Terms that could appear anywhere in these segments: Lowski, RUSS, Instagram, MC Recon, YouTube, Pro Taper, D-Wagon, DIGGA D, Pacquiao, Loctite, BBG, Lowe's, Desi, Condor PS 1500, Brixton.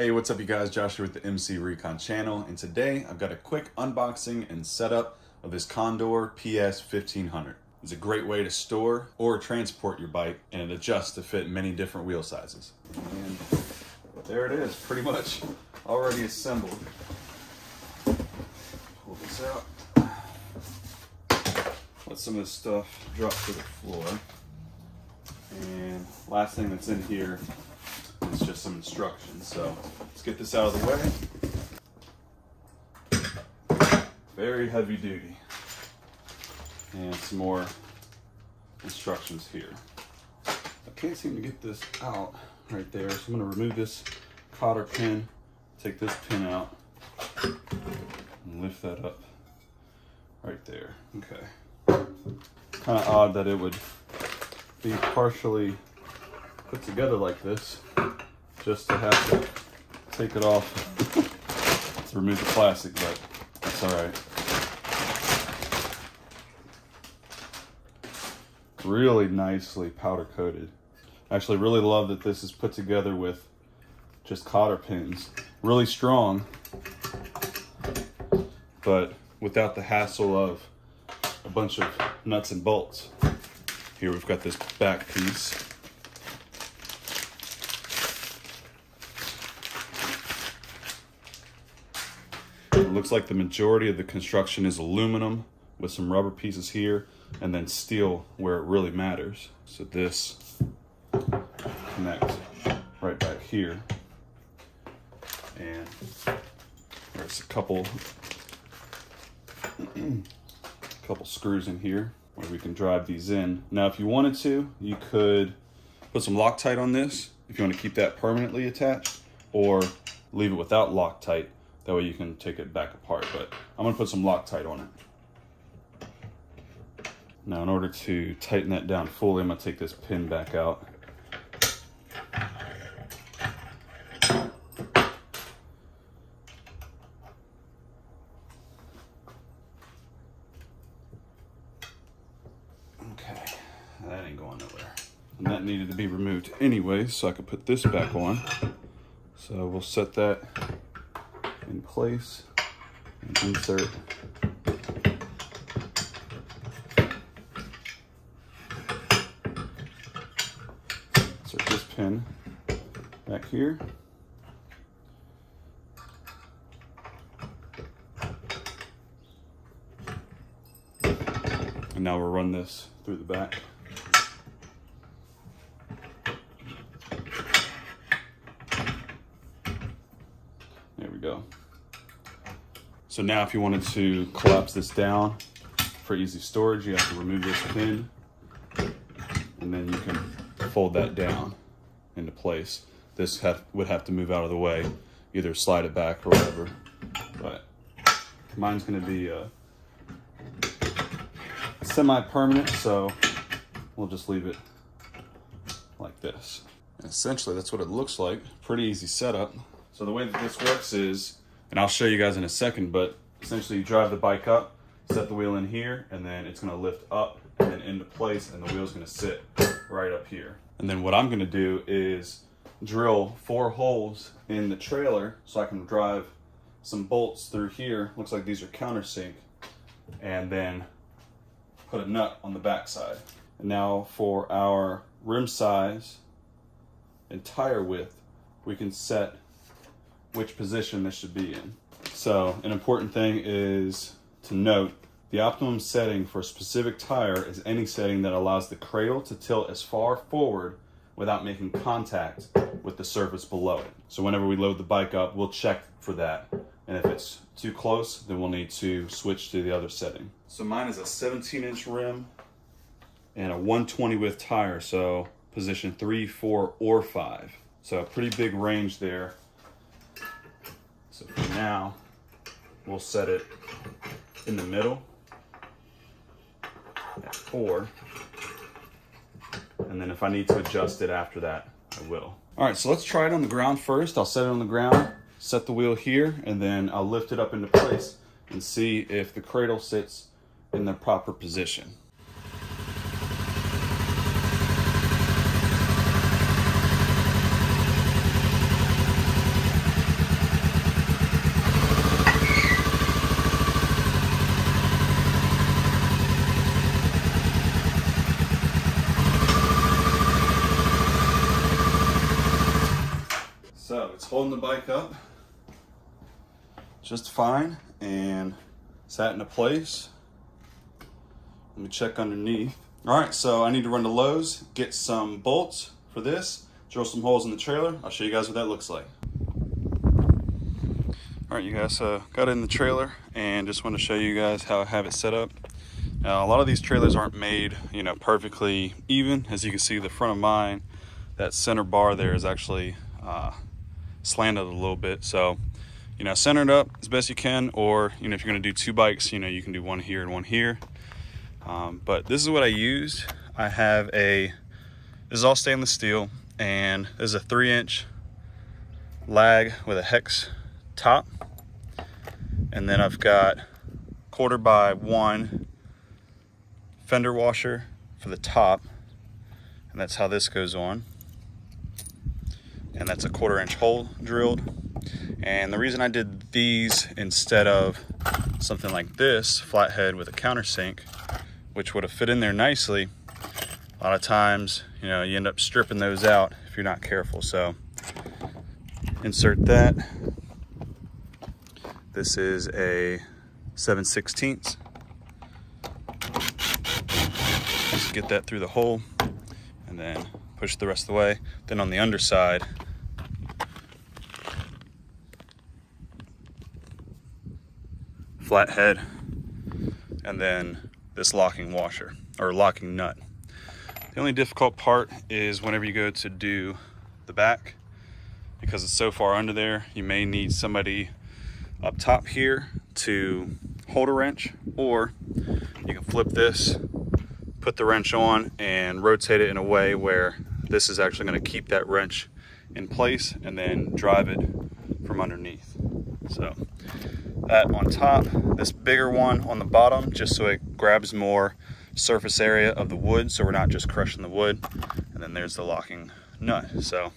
Hey, what's up you guys? Josh here with the MC Recon channel, and today I've got a quick unboxing and setup of this Condor PS 1500. It's a great way to store or transport your bike, and it adjusts to fit many different wheel sizes. And there it is, pretty much already assembled. Pull this out. Let some of this stuff drop to the floor. And last thing that's in here, it's just some instructions, so let's get this out of the way. Very heavy duty. And some more instructions here. I can't seem to get this out right there, so I'm going to remove this cotter pin, take this pin out, and lift that up right there. Okay. Kind of odd that it would be partially put together like this, just to have to take it off to remove the plastic, but that's all right. Really nicely powder coated. I actually really love that this is put together with just cotter pins. Really strong, but without the hassle of a bunch of nuts and bolts. Here we've got this back piece. It looks like the majority of the construction is aluminum with some rubber pieces here and then steel where it really matters. So this connects right back here. And there's a couple screws in here where we can drive these in. Now, if you wanted to, you could put some Loctite on this if you want to keep that permanently attached, or leave it without Loctite. That way you can take it back apart, but I'm gonna put some Loctite on it. Now, in order to tighten that down fully, I'm gonna take this pin back out. Okay, that ain't going nowhere. And that needed to be removed anyway, so I could put this back on. So we'll set that in place and insert. Insert this pin back here. And now we'll run this through the back. There we go. So now if you wanted to collapse this down for easy storage, you have to remove this pin, and then you can fold that down into place. This would have to move out of the way, either slide it back or whatever. But mine's gonna be semi-permanent, so we'll just leave it like this. And essentially that's what it looks like. Pretty easy setup. So the way that this works is, and I'll show you guys in a second, but essentially you drive the bike up, set the wheel in here, and then it's gonna lift up and then into place, and the wheel's gonna sit right up here. And then what I'm gonna do is drill 4 holes in the trailer so I can drive some bolts through here. Looks like these are countersink, and then put a nut on the backside. And now for our rim size and tire width, we can set which position this should be in. So an important thing is to note the optimum setting for a specific tire is any setting that allows the cradle to tilt as far forward without making contact with the surface below it. So whenever we load the bike up, we'll check for that. And if it's too close, then we'll need to switch to the other setting. So mine is a 17-inch rim and a 120 width tire. So position 3, 4, or 5. So a pretty big range there. So for now, we'll set it in the middle at 4. And then if I need to adjust it after that, I will. All right, so let's try it on the ground first. I'll set it on the ground, set the wheel here, and then I'll lift it up into place and see if the cradle sits in the proper position. holding the bike up just fine and sat into place. Let me check underneath. All right, so I need to run to Lowe's, get some bolts for this, drill some holes in the trailer. I'll show you guys what that looks like. All right, you guys, so got it in the trailer and just want to show you guys how I have it set up. Now, a lot of these trailers aren't made, you know, perfectly even. As you can see, the front of mine, that center bar there is actually slanted a little bit. So, you know, center it up as best you can, or, you know, if you're going to do two bikes, you know, you can do one here and one here. But this is what I used. I have this is all stainless steel, and there's a 3-inch lag with a hex top. And then I've got 1/4 by 1 fender washer for the top, and that's how this goes on. And that's a 1/4-inch hole drilled. And the reason I did these instead of something like this flathead with a countersink, which would have fit in there nicely, a lot of times, you know, you end up stripping those out if you're not careful. So insert that. This is a 7/16. Get that through the hole and then push the rest of the way. Then on the underside, flathead, and then this locking washer or locking nut. The only difficult part is whenever you go to do the back, because it's so far under there, you may need somebody up top here to hold a wrench, or you can flip this, put the wrench on and rotate it in a way where this is actually going to keep that wrench in place and then drive it from underneath. So that on top, this bigger one on the bottom, just so it grabs more surface area of the wood, so we're not just crushing the wood. And then there's the locking nut. So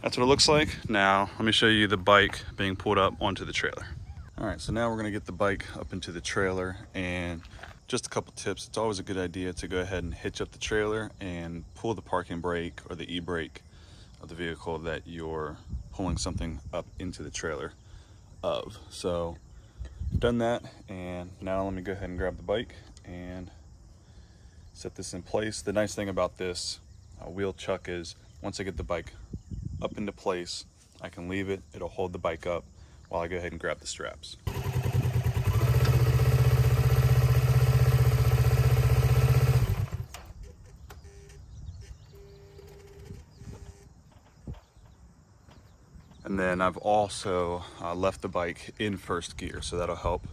that's what it looks like. Now let me show you the bike being pulled up onto the trailer. All right, so now we're going to get the bike up into the trailer, and just a couple tips. It's always a good idea to go ahead and hitch up the trailer and pull the parking brake or the e-brake of the vehicle that you're pulling something up into the trailer of. So I've done that, and now let me go ahead and grab the bike and set this in place. The nice thing about this wheel chuck is once I get the bike up into place, I can leave it. It'll hold the bike up while I go ahead and grab the straps. And then I've also left the bike in first gear, so that'll help,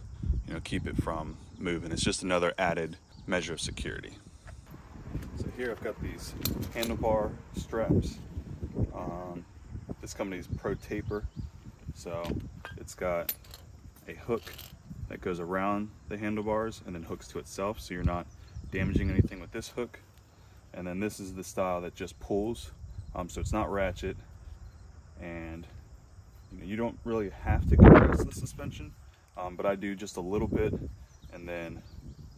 you know, keep it from moving. It's just another added measure of security. So here I've got these handlebar straps. This company's Pro Taper, so it's got a hook that goes around the handlebars and then hooks to itself, so you're not damaging anything with this hook. And then this is the style that just pulls, so it's not ratchet, and you don't really have to compress the suspension, but I do just a little bit, and then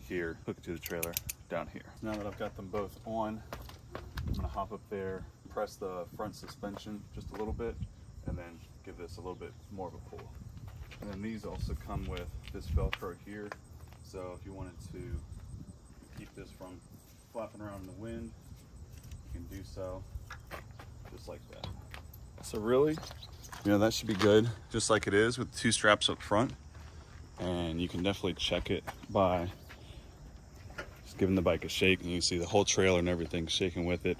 here, hook it to the trailer down here. Now that I've got them both on, I'm gonna hop up there, press the front suspension just a little bit, and then give this a little bit more of a pull. And then these also come with this Velcro here, so if you wanted to keep this from flapping around in the wind, you can do so, just like that. So really, you know, that should be good, just like it is, with 2 straps up front. And you can definitely check it by just giving the bike a shake, and you can see the whole trailer and everything shaking with it.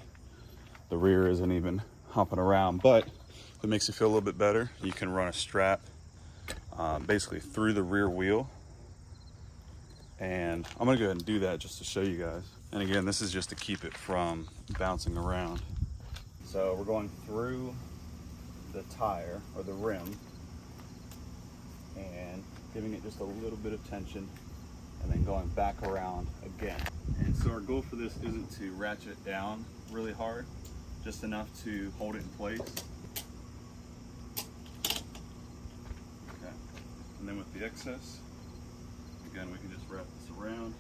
The rear isn't even hopping around, but if it makes you feel a little bit better, you can run a strap basically through the rear wheel. And I'm gonna go ahead and do that just to show you guys. And again, this is just to keep it from bouncing around. So we're going through the tire or the rim and giving it just a little bit of tension, and then going back around again. And so our goal for this isn't to ratchet it down really hard, just enough to hold it in place. Okay. And then with the excess, again, we can just wrap this around.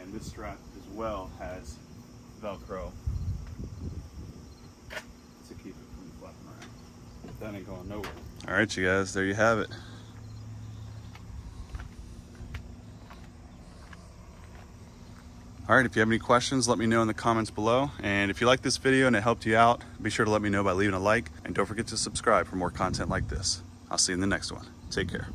And this strap as well has Velcro That ain't going nowhere. All right, you guys, there you have it. All right, if you have any questions, let me know in the comments below. And if you like this video and it helped you out, be sure to let me know by leaving a like. And don't forget to subscribe for more content like this. I'll see you in the next one. Take care.